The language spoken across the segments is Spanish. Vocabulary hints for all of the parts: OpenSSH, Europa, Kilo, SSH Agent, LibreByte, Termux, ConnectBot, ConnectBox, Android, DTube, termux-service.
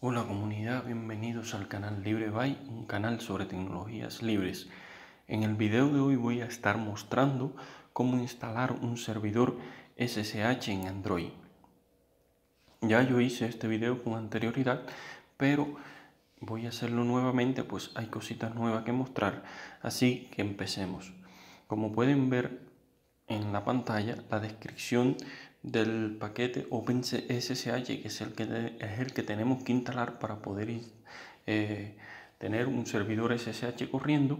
Hola comunidad, bienvenidos al canal LibreByte, un canal sobre tecnologías libres. En el video de hoy voy a estar mostrando cómo instalar un servidor SSH en Android. Ya yo hice este video con anterioridad, pero voy a hacerlo nuevamente, pues hay cositas nuevas que mostrar, así que empecemos. Como pueden ver en la pantalla, la descripción del paquete OpenSSH, que es el que tenemos que instalar para poder tener un servidor SSH corriendo.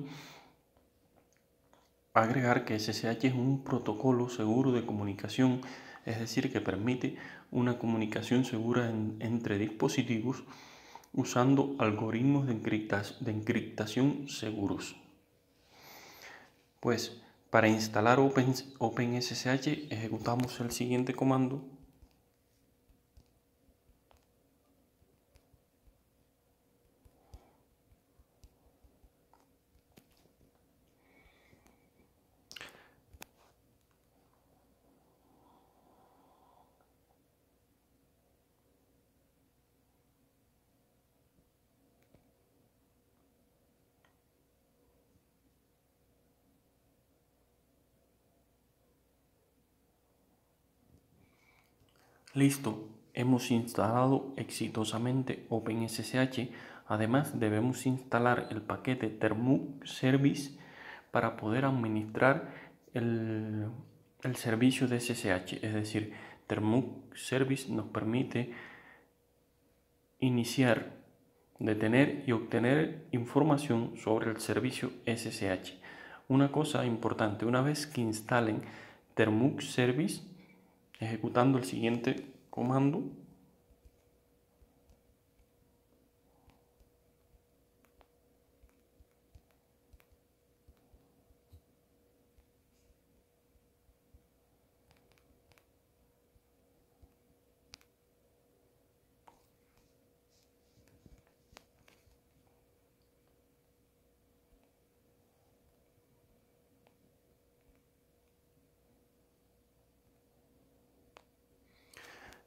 Agregar que SSH es un protocolo seguro de comunicación, es decir, que permite una comunicación segura entre dispositivos usando algoritmos de encriptación seguros. Pues para instalar OpenSSH ejecutamos el siguiente comando. Listo, hemos instalado exitosamente OpenSSH. Además debemos instalar el paquete termux-service para poder administrar el servicio de SSH. Es decir, termux-service nos permite iniciar, detener y obtener información sobre el servicio SSH. Una cosa importante, una vez que instalen termux-service, ejecutando el siguiente comando,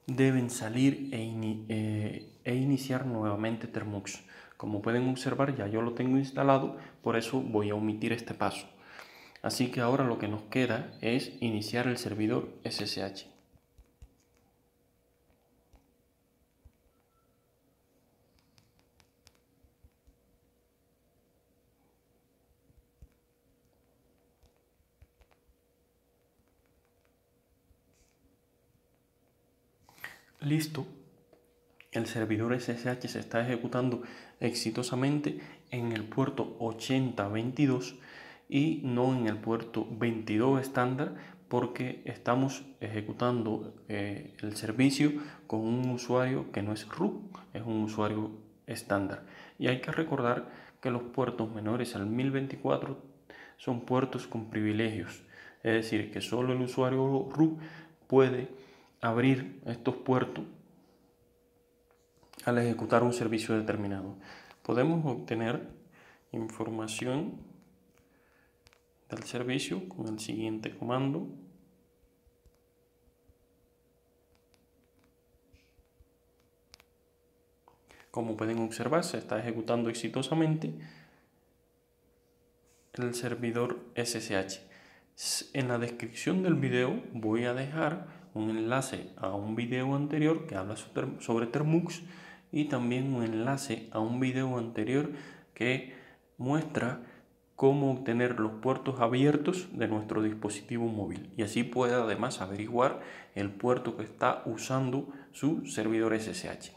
deben salir e iniciar nuevamente Termux. Como pueden observar, ya yo lo tengo instalado, por eso voy a omitir este paso. Así que ahora lo que nos queda es iniciar el servidor SSH. Listo, el servidor SSH se está ejecutando exitosamente en el puerto 8022 y no en el puerto 22 estándar, porque estamos ejecutando el servicio con un usuario que no es root, es un usuario estándar. Y hay que recordar que los puertos menores al 1024 son puertos con privilegios, es decir, que solo el usuario root puede abrir estos puertos al ejecutar un servicio determinado. Podemos obtener información del servicio con el siguiente comando. Como pueden observar, se está ejecutando exitosamente el servidor SSH. En la descripción del video voy a dejar un enlace a un video anterior que habla sobre Termux y también un enlace a un video anterior que muestra cómo obtener los puertos abiertos de nuestro dispositivo móvil, y así puede además averiguar el puerto que está usando su servidor SSH.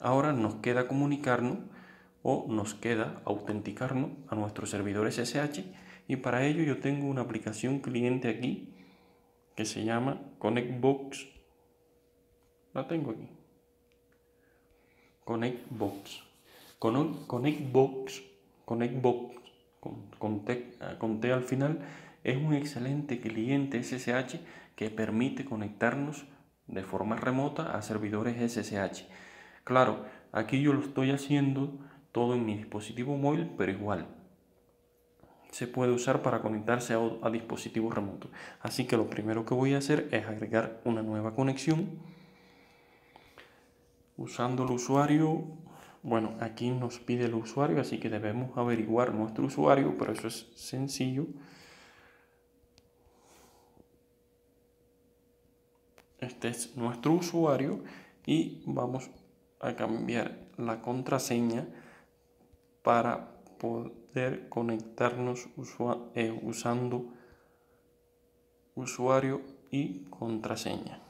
Ahora nos queda comunicarnos o nos queda autenticarnos a nuestro servidor SSH, y para ello yo tengo una aplicación cliente aquí que se llama ConnectBox. La tengo aquí. ConnectBox. ConnectBox con T al final, es un excelente cliente SSH que permite conectarnos de forma remota a servidores SSH. Claro, aquí yo lo estoy haciendo todo en mi dispositivo móvil, pero igual se puede usar para conectarse a dispositivos remotos. Así que lo primero que voy a hacer es agregar una nueva conexión. usando el usuario. Bueno, aquí nos pide el usuario, así que debemos averiguar nuestro usuario, pero eso es sencillo. Este es nuestro usuario y vamos a cambiar la contraseña para poder conectarnos usando usuario y contraseña.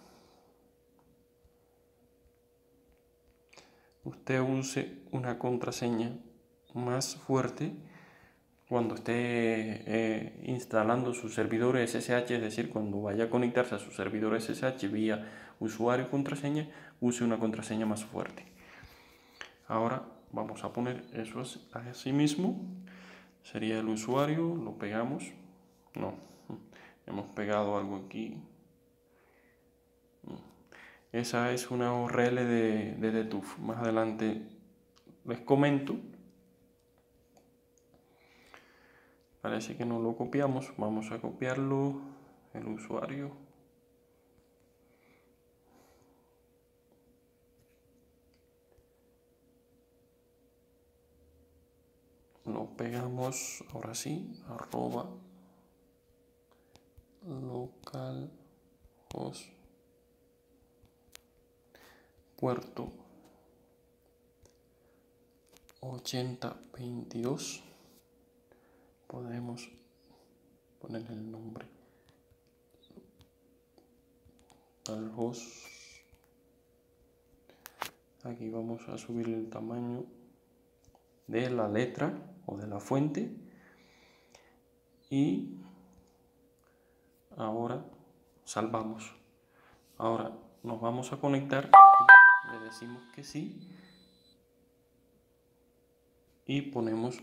Usted use una contraseña más fuerte cuando esté instalando su servidor SSH, es decir, cuando vaya a conectarse a su servidor SSH vía usuario y contraseña, use una contraseña más fuerte. Ahora vamos a poner eso así mismo. Sería el usuario, lo pegamos. No, hemos pegado algo aquí. Esa es una URL de DTube. Más adelante les comento. Parece que no lo copiamos. Vamos a copiarlo. El usuario. Lo pegamos. Ahora sí. Arroba localhost. Puerto 8022. Podemos poner el nombre al host. Aquí vamos a subir el tamaño de la letra o de la fuente. Y ahora salvamos. Ahora nos vamos a conectar. Le decimos que sí y ponemos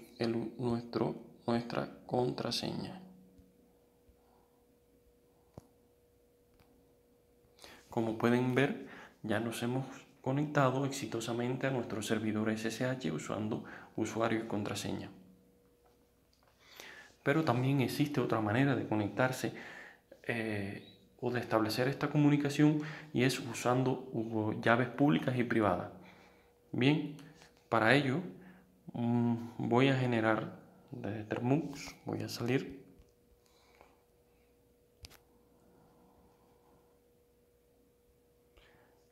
nuestra contraseña. Como pueden ver, ya nos hemos conectado exitosamente a nuestro servidor SSH usando usuario y contraseña. Pero también existe otra manera de conectarse o de establecer esta comunicación, y es usando llaves públicas y privadas. Bien, para ello voy a generar desde Termux, voy a salir.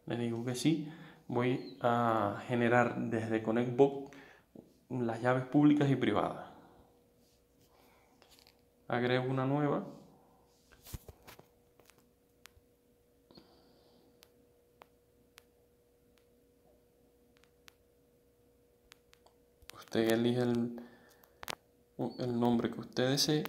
Le digo que sí, voy a generar desde ConnectBot las llaves públicas y privadas. Agrego una nueva. Usted elige el nombre que usted desee.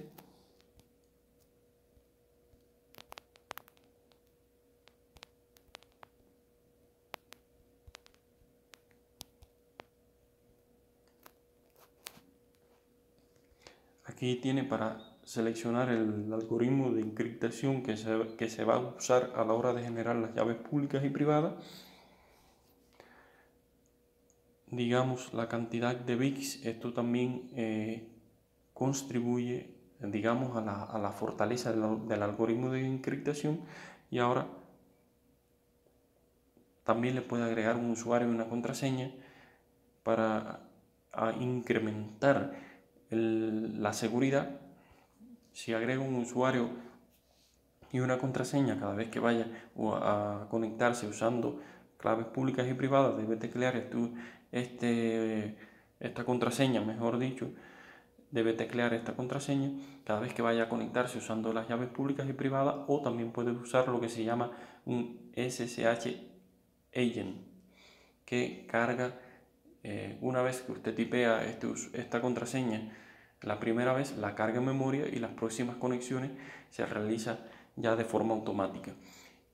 Aquí tiene para seleccionar el algoritmo de encriptación que se va a usar a la hora de generar las llaves públicas y privadas. Digamos la cantidad de bits, esto también contribuye, digamos, a la fortaleza del algoritmo de encriptación. Y ahora también le puede agregar un usuario y una contraseña para incrementar la seguridad. Si agrega un usuario y una contraseña cada vez que vaya a conectarse usando claves públicas y privadas, debes teclear esta contraseña, mejor dicho, debe teclear esta contraseña cada vez que vaya a conectarse usando las llaves públicas y privadas, o también puedes usar lo que se llama un SSH Agent, que carga una vez que usted tipea esta contraseña, la primera vez la carga en memoria y las próximas conexiones se realiza ya de forma automática.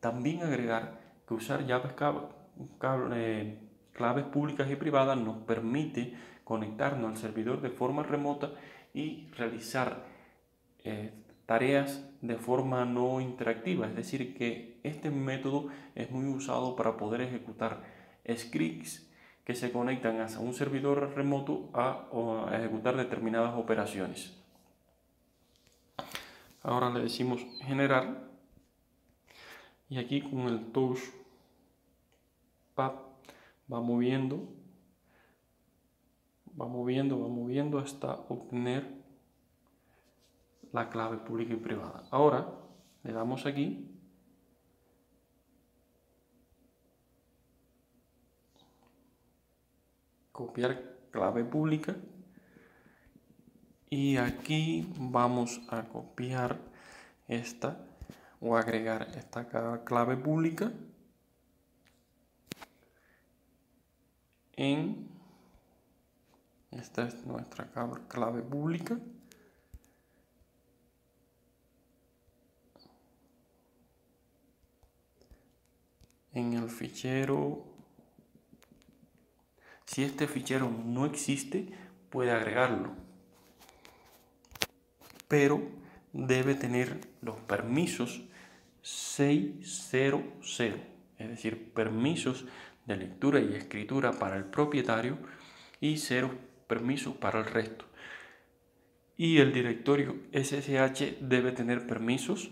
También agregar que usar llaves claves públicas y privadas nos permite conectarnos al servidor de forma remota y realizar tareas de forma no interactiva, es decir, que este método es muy usado para poder ejecutar scripts que se conectan a un servidor remoto a ejecutar determinadas operaciones. Ahora le decimos generar. Y aquí con el touchpad va moviendo hasta obtener la clave pública y privada. Ahora le damos aquí copiar clave pública y aquí vamos a copiar esta o agregar esta clave pública en esta es nuestra clave pública. En el fichero, si este fichero no existe, puede agregarlo, pero debe tener los permisos 600, es decir, permisos de lectura y escritura para el propietario y 0 permisos para el resto. Y el directorio SSH debe tener permisos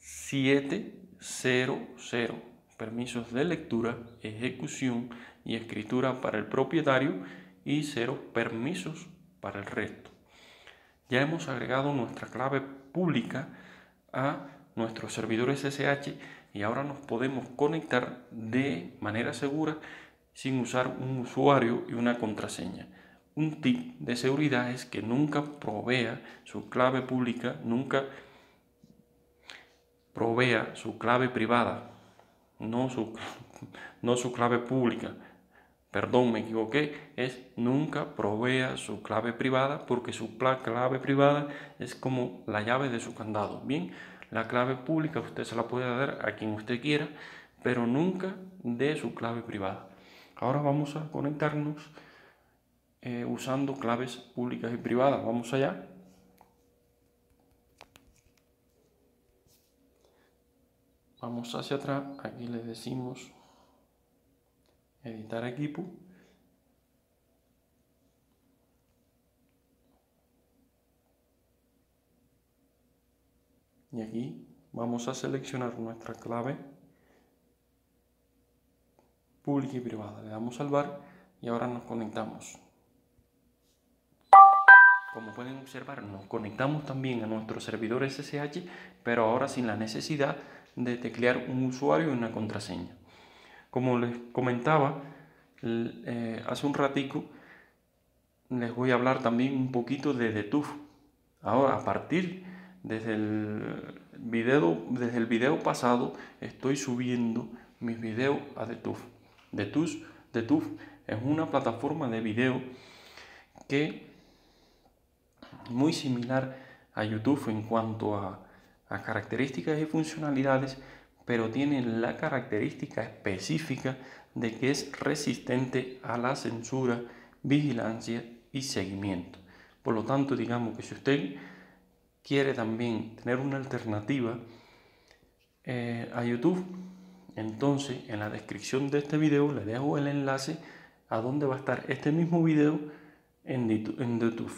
700, permisos de lectura, ejecución y escritura para el propietario y 0 permisos para el resto. Ya hemos agregado nuestra clave pública a nuestro servidor SSH y ahora nos podemos conectar de manera segura sin usar un usuario y una contraseña. Un tip de seguridad es que nunca provea su clave pública, nunca provea su clave privada, no su clave pública. Perdón, me equivoqué, es nunca provea su clave privada porque su clave privada es como la llave de su candado. Bien, la clave pública usted se la puede dar a quien usted quiera, pero nunca dé su clave privada. Ahora vamos a conectarnos usando claves públicas y privadas. Vamos allá. Vamos hacia atrás, aquí le decimos editar equipo. Y aquí vamos a seleccionar nuestra clave pública y privada. Le damos salvar y ahora nos conectamos. Como pueden observar, nos conectamos también a nuestro servidor SSH, pero ahora sin la necesidad de teclear un usuario y una contraseña. Como les comentaba hace un ratico, les voy a hablar también un poquito de DTube. Ahora, a partir desde el video pasado, estoy subiendo mis videos a DTube. DTube es una plataforma de video que muy similar a YouTube en cuanto a características y funcionalidades, pero tiene la característica específica de que es resistente a la censura, vigilancia y seguimiento. Por lo tanto, digamos que si usted quiere también tener una alternativa a YouTube, entonces en la descripción de este video le dejo el enlace a donde va a estar este mismo video en DTube.